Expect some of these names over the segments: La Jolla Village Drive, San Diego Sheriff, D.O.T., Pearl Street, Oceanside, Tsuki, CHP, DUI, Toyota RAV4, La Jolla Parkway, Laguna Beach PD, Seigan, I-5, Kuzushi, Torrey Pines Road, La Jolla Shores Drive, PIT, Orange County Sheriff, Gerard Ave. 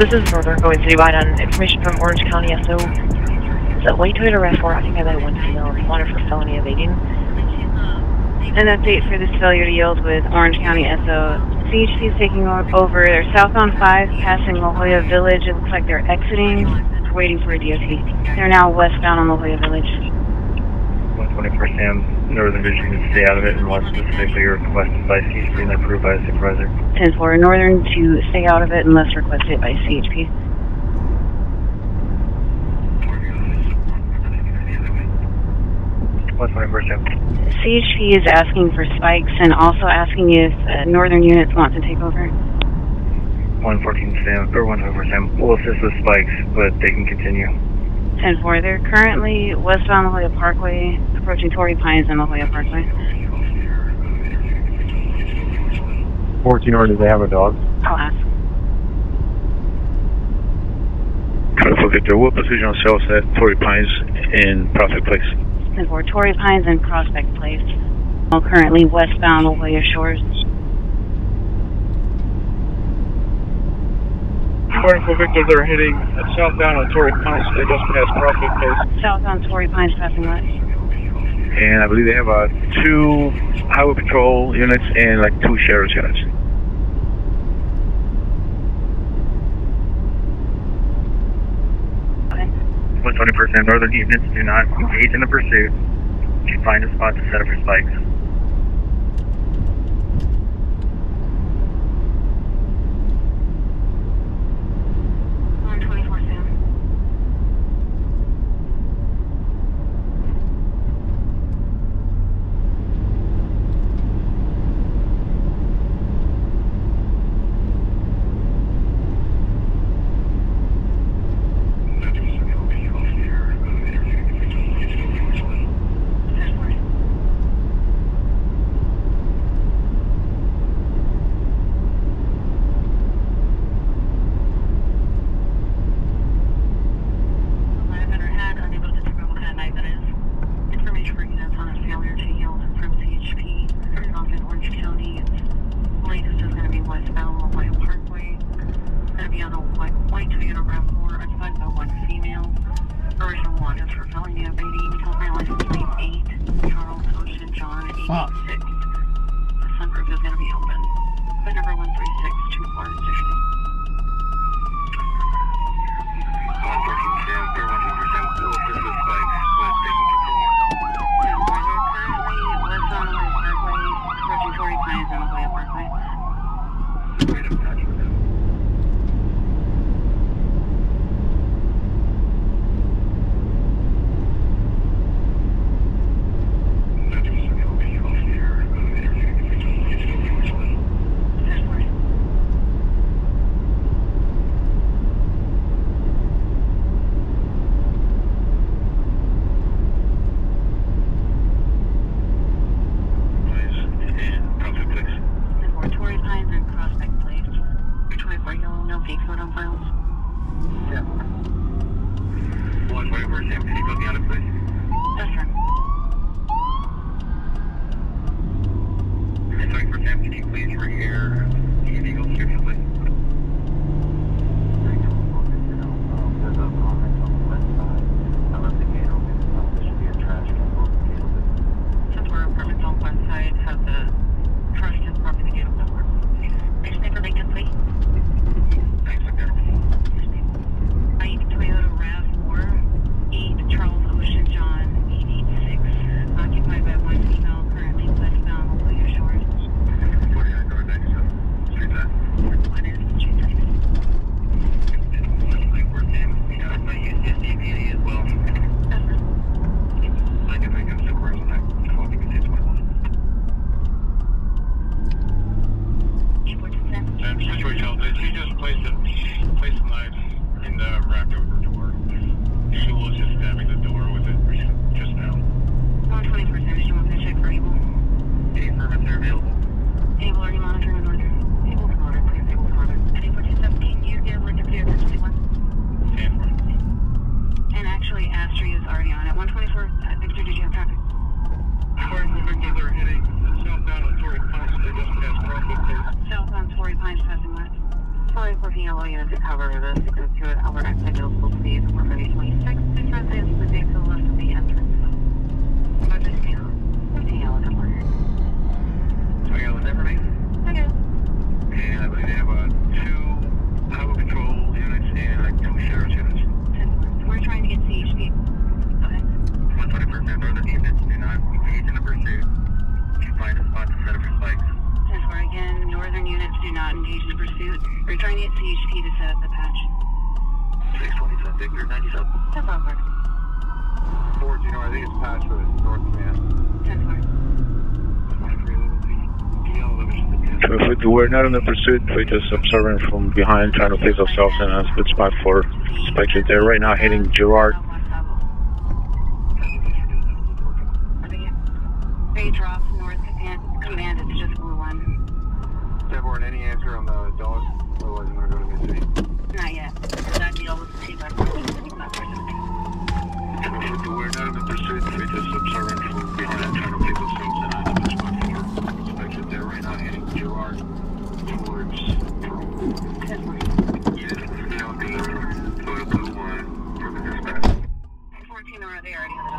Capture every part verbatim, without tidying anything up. This is Northern going citywide on information from Orange County S O. It's a white Toyota RAV four, I think I had one female, wanted for felony evading. An update for this failure to yield with Orange County S O. C H P is taking over. They're south on five, passing La Jolla Village. It looks like they're exiting, waiting for a D O T. They're now westbound on La Jolla Village. one twenty-four Sam, Northern Vision needs to stay out of it unless specifically requested by C H P and approved by a supervisor. ten four Northern to stay out of it unless requested by C H P. one twenty-four Sam. C H P is asking for spikes and also asking if uh, Northern units want to take over. one fourteen Sam, or one twenty-four Sam, we'll assist with spikes, but they can continue. ten four, they're currently westbound La Jolla Parkway, approaching Torrey Pines and La Jolla Parkway. fourteen or do they have a dog? I'll ask. What position on sales at Torrey Pines and Prospect Place? ten four, Torrey Pines and Prospect Place. All currently westbound La Jolla Shores. four four Victor, they're heading southbound on Torrey Pines. They just passed Prospect Place. Southbound Torrey Pines, passing left. And I believe they have uh, two highway patrol units and like two sheriff's units. Okay. one twenty percent Northern units do not engage in the pursuit. You find a spot to set up for spikes. nine fourteen L A unit to cover this. Go to an Albert exit, Gulfport, please. four five twenty-six, two residents, please take to the left of the entrance. Roger, scan. fifteen L A to order. Toyota, was that for me? Okay. And I believe they have uh, two highway patrol units and like two sheriff's units. We're trying to get C H P. Okay. one twenty-first Northern Unit, and I'm engaged in a pursuit. You find a spot to set up your spikes. We're again, northern units do not engage in pursuit. We're trying to get C H P to set up the patch. six twenty-seven, Victor, ninety-seven. Step over. Ford, you know, I think it's patch for the north command. So if it, we're not in the pursuit, we're just observing from behind, trying to place ourselves in a good spot for spectators. They're right now heading Gerard. They dropped north command, it's just Deborah, any answer on the dog? Otherwise, I'm going to go to the city. Not yet. That'd be all the city, but we're not in the pursuit. We're just observing from behind, trying to pick themselves in a spot for inspection. They're right now heading Gerard towards Pearl. Yes, L D, photo blue one, for the dispatch. fourteen, are they already on the dog?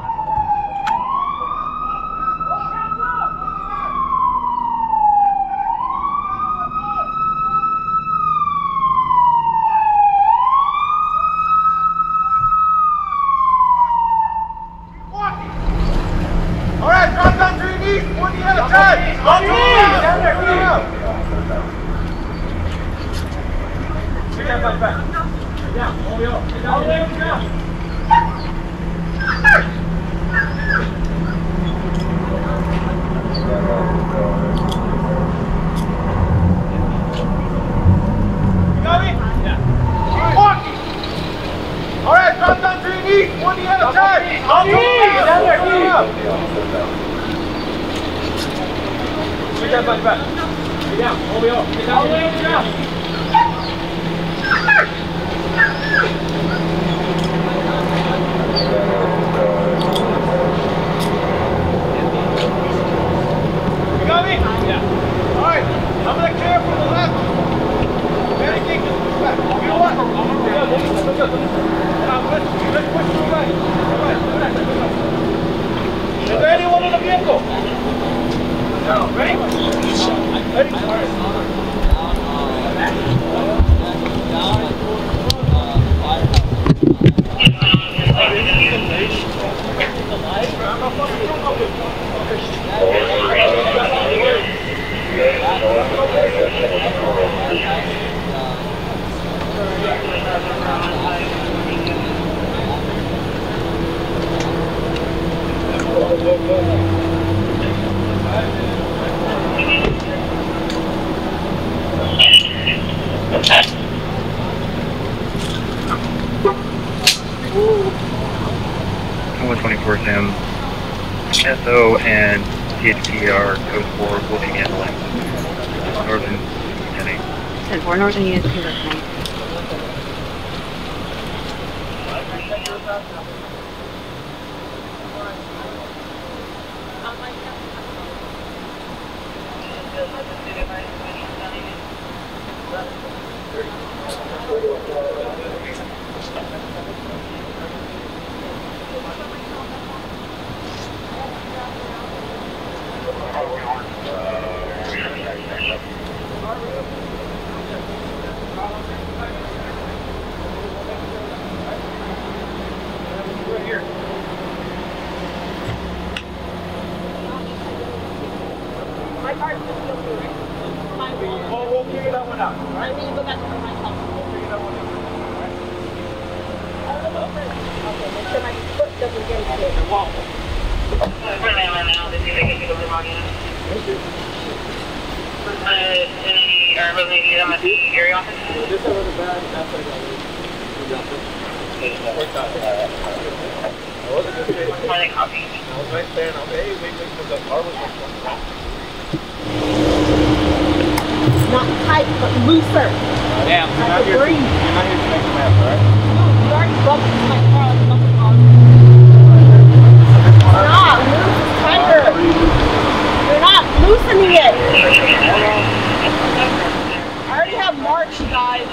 Guys.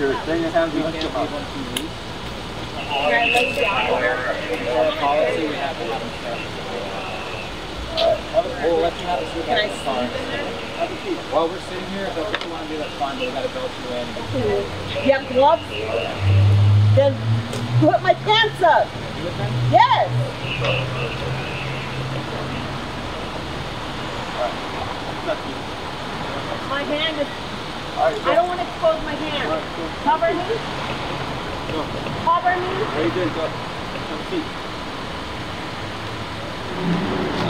your thing that has you on T V? Policy we have to have. Well, let's not assume that's the car. While we're sitting here, if that's what you want to do, that's fine, but we got to belt you in. You have gloves? Then put my pants up. You with them? Yes. My hand is, right, I don't want to expose my hand. Right, cover me. Go. Cover me. There you go.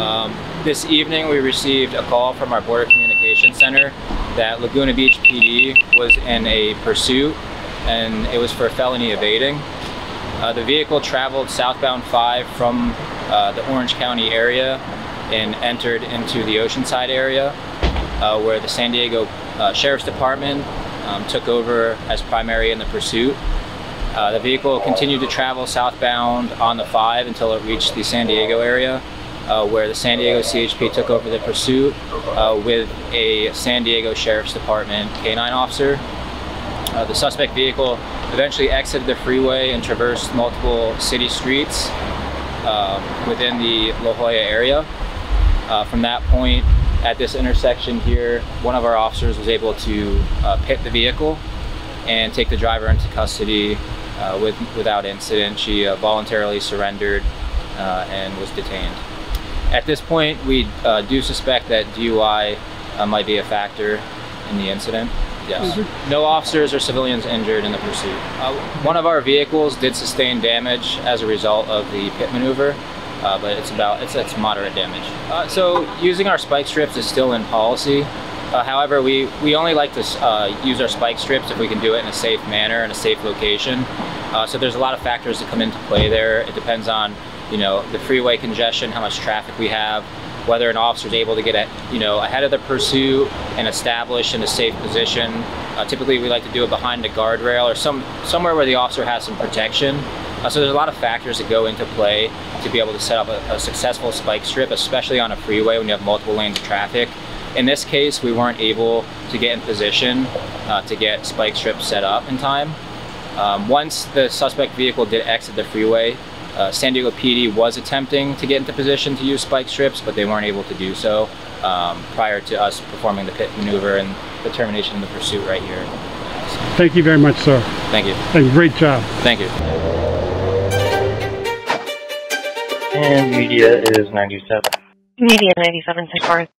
Go. Um, this evening we received a call from our Border Communications Center that Laguna Beach P D was in a pursuit and it was for felony evading. Uh, the vehicle traveled southbound five from uh, the Orange County area and entered into the Oceanside area. Uh, where the San Diego uh, Sheriff's Department um, took over as primary in the pursuit. Uh, the vehicle continued to travel southbound on the five until it reached the San Diego area, uh, where the San Diego C H P took over the pursuit uh, with a San Diego Sheriff's Department K nine officer. Uh, the suspect vehicle eventually exited the freeway and traversed multiple city streets uh, within the La Jolla area. Uh, from that point, at this intersection here, one of our officers was able to uh, pit the vehicle and take the driver into custody uh, with, without incident. She uh, voluntarily surrendered uh, and was detained. At this point, we uh, do suspect that D U I uh, might be a factor in the incident. Yes. Mm-hmm. No officers or civilians injured in the pursuit. Uh, one of our vehicles did sustain damage as a result of the pit maneuver. Uh, but it's about it's, it's moderate damage. Uh, so using our spike strips is still in policy. Uh, however, we, we only like to uh, use our spike strips if we can do it in a safe manner, in a safe location. Uh, so there's a lot of factors that come into play there. It depends on, you know, the freeway congestion, how much traffic we have, whether an officer is able to get, at, you know, ahead of the pursuit and establish in a safe position. Uh, typically, we like to do it behind a guardrail or some somewhere where the officer has some protection. Uh, so there's a lot of factors that go into play to be able to set up a, a successful spike strip, especially on a freeway when you have multiple lanes of traffic. In this case, we weren't able to get in position uh, to get spike strips set up in time. Um, once the suspect vehicle did exit the freeway, uh, San Diego P D was attempting to get into position to use spike strips, but they weren't able to do so um, prior to us performing the pit maneuver and the termination of the pursuit right here. Thank you very much, sir. Thank you. Thank you. Great job. Thank you. And media is ninety-seven. Media ninety-seven, six four.